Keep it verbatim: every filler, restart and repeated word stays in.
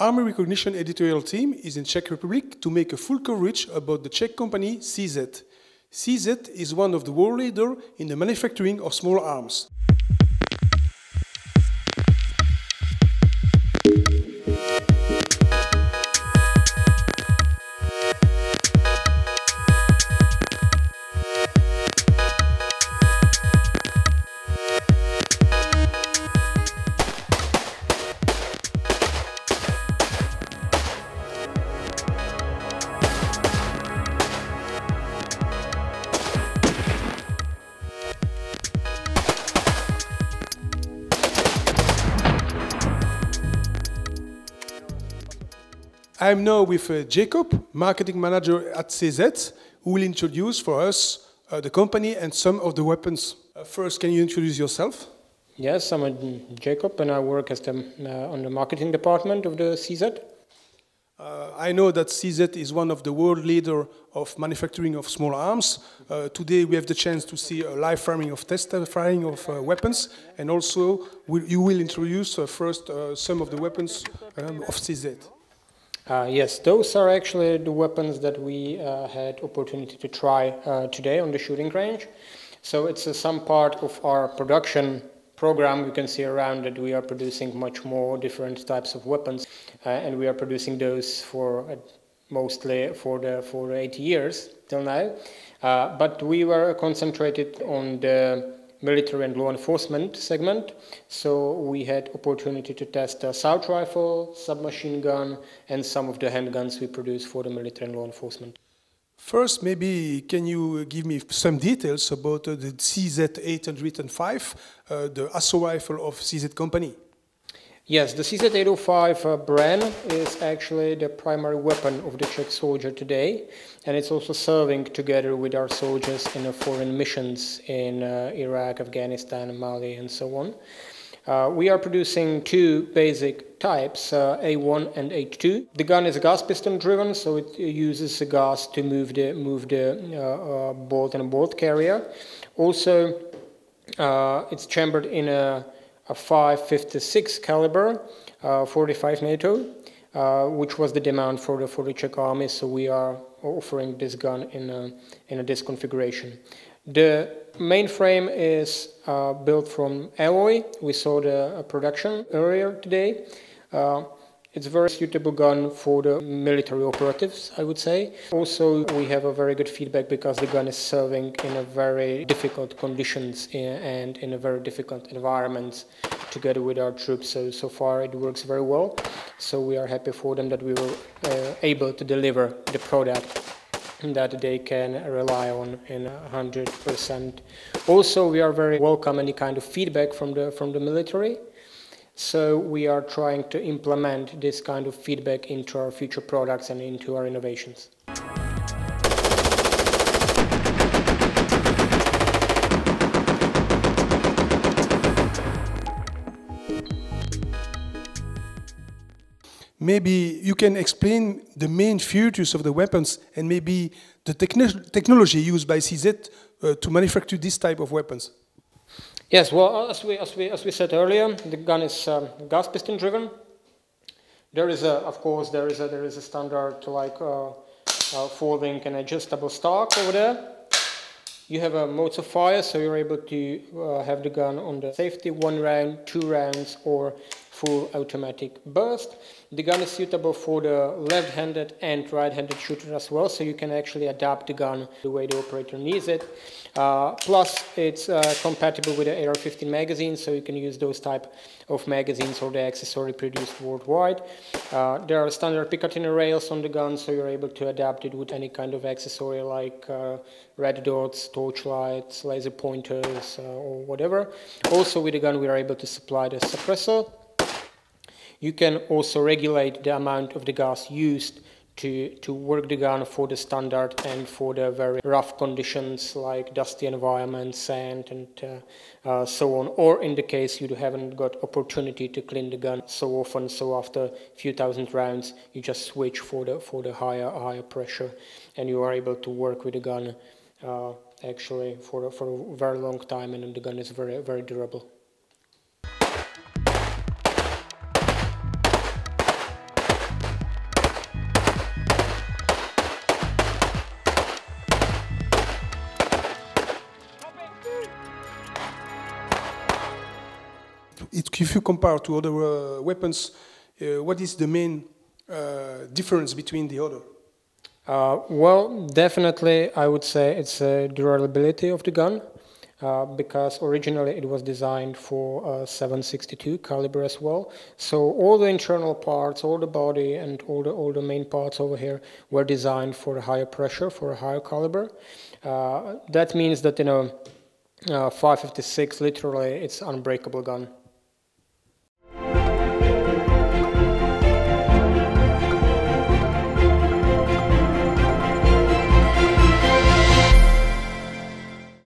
Army Recognition editorial team is in Czech Republic to make a full coverage about the Czech company C Z. C Z is one of the world leaders in the manufacturing of small arms. I am now with uh, Jacob, marketing manager at C Z, who will introduce for us uh, the company and some of the weapons. Uh, first, can you introduce yourself? Yes, I'm a Jacob and I work as the, uh, on the marketing department of the C Z. Uh, I know that C Z is one of the world leaders of manufacturing of small arms. Uh, today we have the chance to see a live firing of test firing of uh, weapons, and also we, you will introduce uh, first uh, some of the weapons um, of C Z. Uh, yes, those are actually the weapons that we uh, had opportunity to try uh, today on the shooting range. So it's uh, some part of our production program. You can see around that we are producing much more different types of weapons, uh, and we are producing those for uh, mostly for the for eight years till now. Uh, but we were concentrated on the military and law enforcement segment, so we had opportunity to test a assault rifle, submachine gun, and some of the handguns we produce for the military and law enforcement. First, maybe can you give me some details about uh, the C Z eight oh five, uh, the assault rifle of C Z company? Yes, the C Z eight oh five uh, BREN is actually the primary weapon of the Czech soldier today, and it's also serving together with our soldiers in uh, foreign missions in uh, Iraq, Afghanistan, Mali, and so on. Uh, we are producing two basic types, uh, A one and A two. The gun is gas piston driven, so it uses the gas to move the, move the uh, uh, bolt and bolt carrier. Also, uh, it's chambered in a a five fifty-six caliber, uh, forty-five NATO, uh, which was the demand for the, for the Czech army, so we are offering this gun in a, in a this configuration. The mainframe is uh, built from alloy. We saw the production earlier today. Uh, it's a very suitable gun for the military operatives, I would say. Also, we have a very good feedback because the gun is serving in a very difficult conditions and in a very difficult environment together with our troops. So, so far it works very well. So we are happy for them that we were uh, able to deliver the product that they can rely on in one hundred percent. Also, we are very welcome any kind of feedback from the, from the military. So we are trying to implement this kind of feedback into our future products and into our innovations. Maybe you can explain the main features of the weapons and maybe the techn- technology used by C Z uh, to manufacture this type of weapons. Yes, well, as we, as we, as we said earlier, the gun is um, gas piston driven. There is, a, of course, there is a, there is a standard like uh, uh, folding and adjustable stock over there. You have a modes of fire, so you're able to uh, have the gun on the safety, one round, two rounds, or full automatic burst. The gun is suitable for the left-handed and right-handed shooter as well, so you can actually adapt the gun the way the operator needs it. Uh, plus, it's uh, compatible with the A R fifteen magazine, so you can use those type of magazines or the accessory produced worldwide. Uh, there are standard Picatinny rails on the gun, so you're able to adapt it with any kind of accessory like uh, red dots, torchlights, laser pointers, uh, or whatever. Also, with the gun, we are able to supply the suppressor. You can also regulate the amount of the gas used to, to work the gun for the standard and for the very rough conditions like dusty environment, sand, and uh, uh, so on. Or in the case you haven't got opportunity to clean the gun so often, so after a few thousand rounds you just switch for the, for the higher, higher pressure, and you are able to work with the gun uh, actually for, for a very long time, and the gun is very, very durable. if you compare to other uh, weapons, uh, what is the main uh, difference between the other? Uh, well, definitely, I would say it's the durability of the gun, uh, because originally it was designed for uh, seven sixty-two caliber as well. So all the internal parts, all the body, and all the all the main parts over here were designed for a higher pressure, for a higher caliber. Uh, that means that, you know, uh, five fifty-six literally it's an unbreakable gun.